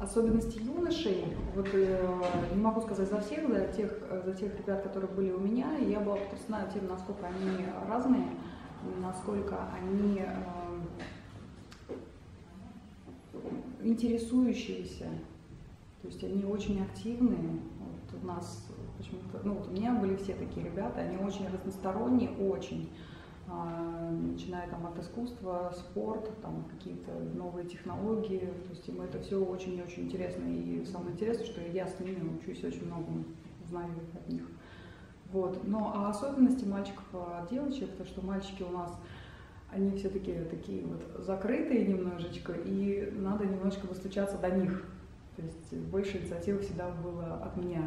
Особенности юношей, вот не могу сказать за всех, за тех ребят, которые были у меня, я была потрясена тем, насколько они разные, насколько они интересующиеся, то есть они очень активные. Вот у нас почему-то, ну вот у меня были все такие ребята, они очень разносторонние, очень. Начиная там от искусства, спорта, там какие-то новые технологии, то есть им это все очень-очень интересно, и самое интересное, что я с ними учусь очень многому, узнаю от них. Вот. Но а особенности мальчиков от девочек, то что мальчики у нас, они все-таки такие вот закрытые немножечко, и надо немножечко достучаться до них, то есть больше инициативы всегда было от меня.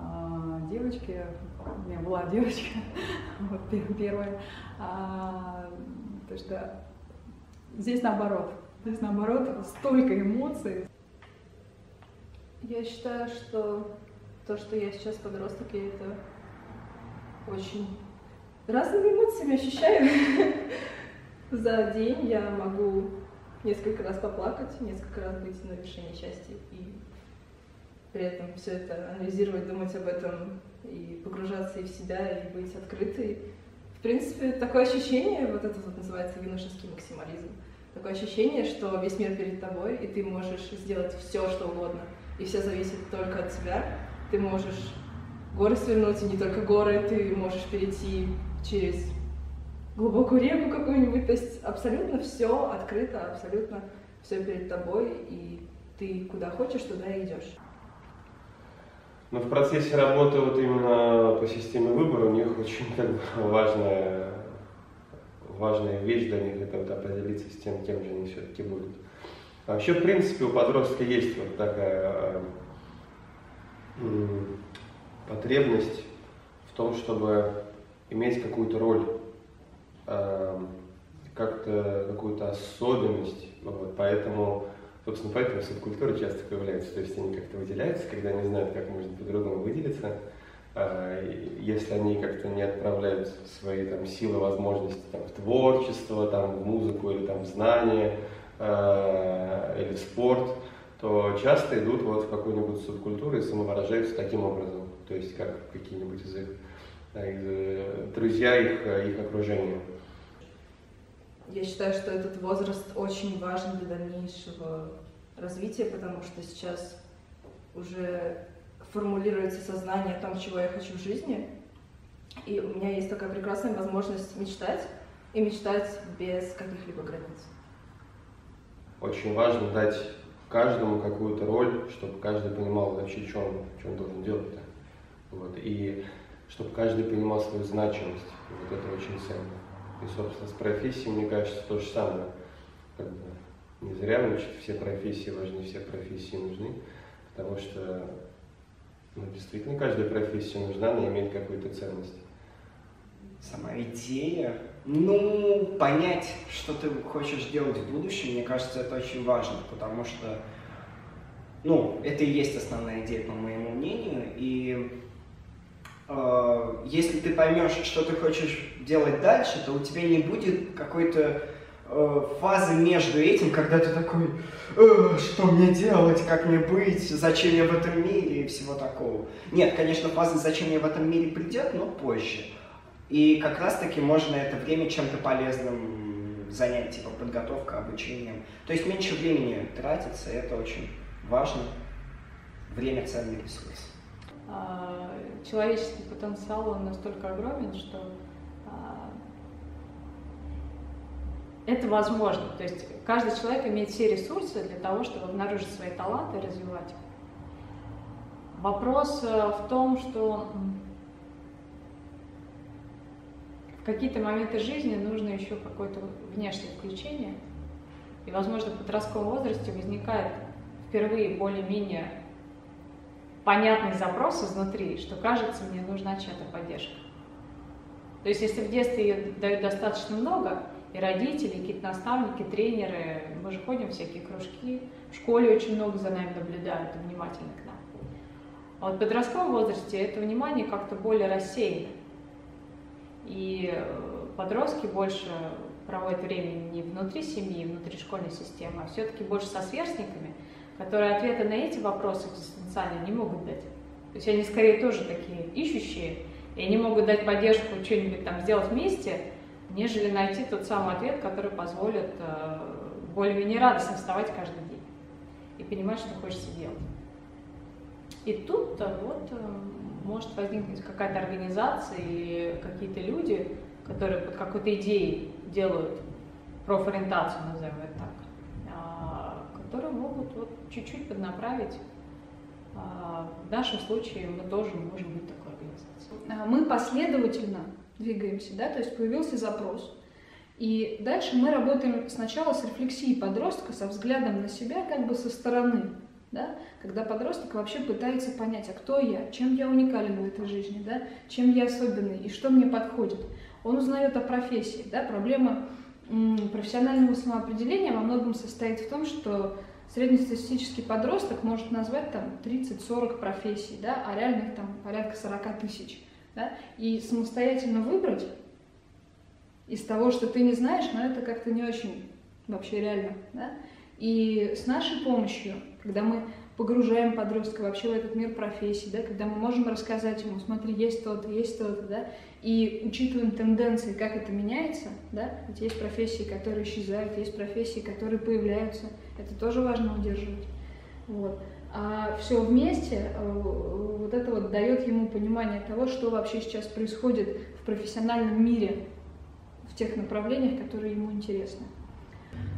А девочки, у меня была девочка, вот первая, то что здесь наоборот столько эмоций. Я считаю, что то, что я сейчас подросток, я это очень разными эмоциями ощущаю. За день я могу несколько раз поплакать, несколько раз быть на вершине счастья и при этом все это анализировать, думать об этом и погружаться и в себя, и быть открытой. В принципе, такое ощущение, вот это вот называется юношеский максимализм, такое ощущение, что весь мир перед тобой, и ты можешь сделать все, что угодно, и все зависит только от тебя. Ты можешь горы свернуть, и не только горы, ты можешь перейти через глубокую реку какую-нибудь, то есть абсолютно все открыто, абсолютно все перед тобой, и ты куда хочешь, туда и идешь. Но в процессе работы вот именно по системе выбора у них очень важная вещь для них — это вот определиться с тем, кем же они все-таки будут. А вообще, в принципе, у подростка есть вот такая потребность в том, чтобы иметь какую-то роль, как-то какую-то особенность, вот, поэтому... Собственно, поэтому субкультуры часто появляются, то есть они как-то выделяются, когда они знают, как можно по-другому выделиться. Если они как-то не отправляют свои там силы, возможности там, в творчество, там, в музыку или там, в знания, или в спорт, то часто идут вот в какую-нибудь субкультуру и самовыражаются таким образом, то есть как какие-нибудь из их друзья, их окружения. Я считаю, что этот возраст очень важен для дальнейшего развития, потому что сейчас уже формулируется сознание о том, чего я хочу в жизни. И у меня есть такая прекрасная возможность мечтать, и мечтать без каких-либо границ. Очень важно дать каждому какую-то роль, чтобы каждый понимал вообще, что он должен делать. Вот. И чтобы каждый понимал свою значимость. Вот это очень ценно. И, собственно, с профессией, мне кажется, то же самое. Как бы не зря учат, все профессии важны, все профессии нужны, потому что ну, действительно каждая профессия нужна, она имеет какую-то ценность. Сама идея, ну, понять, что ты хочешь делать в будущем, мне кажется, это очень важно, потому что, ну, это и есть основная идея, по моему мнению, и... Если ты поймешь, что ты хочешь делать дальше, то у тебя не будет какой-то фазы между этим, когда ты такой, что мне делать, как мне быть, зачем я в этом мире и всего такого. Нет, конечно, фаза «зачем я в этом мире» придет, но позже. И как раз-таки можно это время чем-то полезным занять, типа подготовка, обучением. То есть меньше времени тратится, это очень важно. Время – ценный ресурс. Человеческий потенциал, он настолько огромен, что это возможно. То есть каждый человек имеет все ресурсы для того, чтобы обнаружить свои таланты и развивать их. Вопрос в том, что в какие-то моменты жизни нужно еще какое-то внешнее включение. И, возможно, в подростковом возрасте возникает впервые более-менее понятный запрос изнутри, что кажется, мне нужна чья-то поддержка. То есть, если в детстве ее дают достаточно много, и родители, и какие-то наставники, тренеры, мы же ходим в всякие кружки, в школе очень много за нами наблюдают, внимательно к нам. А вот в подростковом возрасте это внимание как-то более рассеяно. И подростки больше проводят время не внутри семьи, внутри школьной системы, а все-таки больше со сверстниками, которые ответы на эти вопросы экзистенциальные не могут дать. То есть они скорее тоже такие ищущие, и они могут дать поддержку, что-нибудь там сделать вместе, нежели найти тот самый ответ, который позволит более-менее радостно вставать каждый день и понимать, что хочется делать. И тут вот может возникнуть какая-то организация или какие-то люди, которые под какой-то идеей делают профориентацию, назовем это так, которые могут вот чуть-чуть поднаправить. В нашем случае мы тоже можем быть такой организацией. Мы последовательно двигаемся, да, то есть появился запрос. И дальше мы работаем сначала с рефлексией подростка, со взглядом на себя как бы со стороны, да? Когда подросток вообще пытается понять, а кто я, чем я уникален в этой жизни, да? Чем я особенный и что мне подходит. Он узнает о профессии, да? Проблема профессионального самоопределения во многом состоит в том, что среднестатистический подросток может назвать там 30-40 профессий, да? А реальных там порядка 40 000, да? И самостоятельно выбрать из того, что ты не знаешь, но это как-то не очень вообще реально, да? И с нашей помощью, когда мы погружаем подростка вообще в этот мир профессий, да, когда мы можем рассказать ему, смотри, есть то-то, да, и учитываем тенденции, как это меняется, да, ведь есть профессии, которые исчезают, есть профессии, которые появляются, это тоже важно удерживать, вот. А все вместе, вот это вот дает ему понимание того, что вообще сейчас происходит в профессиональном мире, в тех направлениях, которые ему интересны.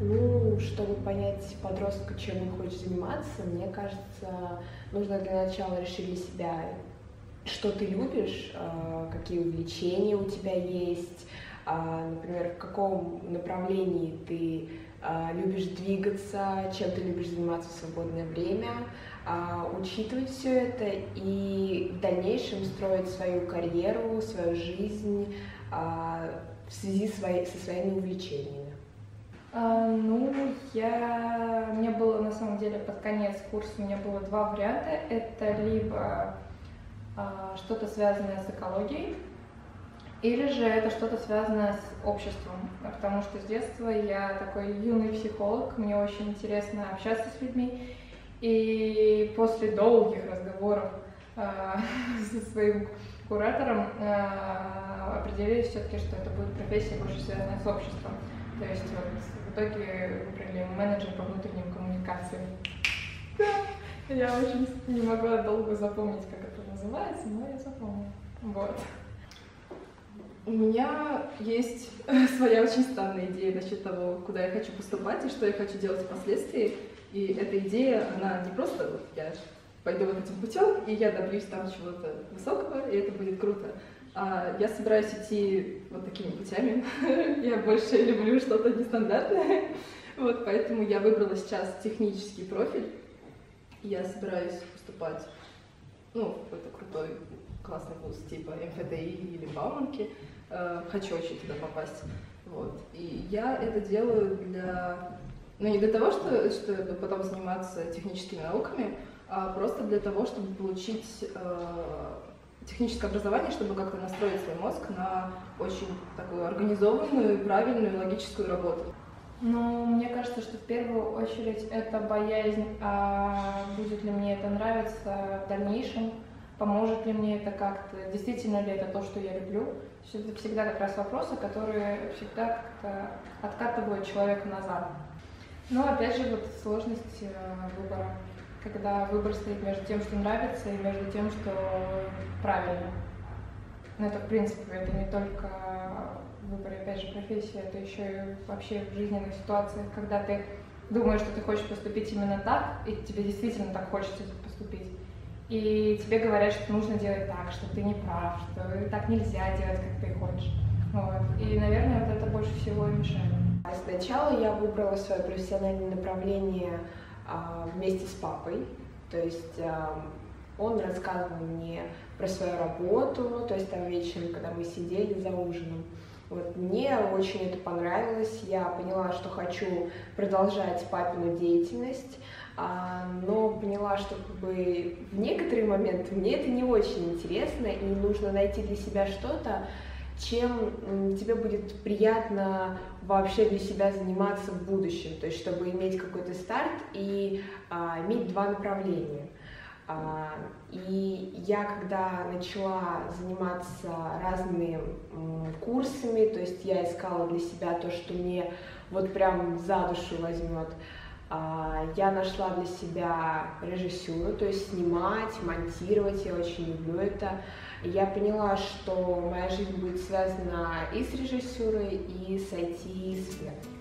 Ну, чтобы понять подростка, чем он хочет заниматься, мне кажется, нужно для начала решить для себя, что ты любишь, какие увлечения у тебя есть, например, в каком направлении ты любишь двигаться, чем ты любишь заниматься в свободное время, учитывать все это и в дальнейшем строить свою карьеру, свою жизнь в связи со своими увлечениями? Ну, у меня было на самом деле под конец курса, у меня было два варианта. Это либо что-то связанное с экологией, или же это что-то связанное с обществом. Потому что с детства я такой юный психолог, мне очень интересно общаться с людьми. И после долгих разговоров со своим куратором определились все-таки, что это будет профессия, больше связанная с обществом. То есть вот, в итоге выбрали менеджер по внутренним коммуникациям. Я очень не могла долго запомнить, как это называется, но я запомнила. Вот. У меня есть своя очень странная идея насчет того, куда я хочу поступать и что я хочу делать впоследствии. И эта идея, она не просто вот я пойду вот этим путем, и я добьюсь там чего-то высокого, и это будет круто. Я собираюсь идти вот такими путями. Я больше люблю что-то нестандартное. Вот, поэтому я выбрала сейчас технический профиль. Я собираюсь поступать в какой-то крутой, классный вуз типа МФТИ или Бауманки. Хочу очень туда попасть. Вот. И я это делаю не для того, чтобы потом заниматься техническими науками, а просто для того, чтобы получить техническое образование, чтобы как-то настроить свой мозг на очень такую организованную, правильную, логическую работу. Ну, мне кажется, что в первую очередь это боязнь, будет ли мне это нравиться в дальнейшем, поможет ли мне это как-то, действительно ли это то, что я люблю. То есть это всегда как раз вопросы, которые всегда как-то откатывают человека назад. Но опять же, вот сложность выбора. Когда выбор стоит между тем, что нравится, и между тем, что правильно. Но это, в принципе, это не только выбор, опять же, профессии, это еще и вообще в жизненных ситуациях, когда ты думаешь, что ты хочешь поступить именно так, и тебе действительно так хочется поступить. И тебе говорят, что нужно делать так, что ты не прав, что так нельзя делать, как ты хочешь. Вот. И, наверное, вот это больше всего и мешает. Сначала я выбрала свое профессиональное направление вместе с папой, то есть он рассказывал мне про свою работу, то есть там вечером, когда мы сидели за ужином. Вот, мне очень это понравилось, я поняла, что хочу продолжать папину деятельность, но поняла, что как бы, в некоторые моменты мне это не очень интересно, и нужно найти для себя что-то, чем тебе будет приятно вообще для себя заниматься в будущем, то есть чтобы иметь какой-то старт и иметь два направления. И я, когда начала заниматься разными курсами, то есть я искала для себя то, что мне вот прям за душу возьмет, я нашла для себя режиссуру, то есть снимать, монтировать, я очень люблю это. Я поняла, что моя жизнь будет связана и с режиссурой, и с IT-сферой.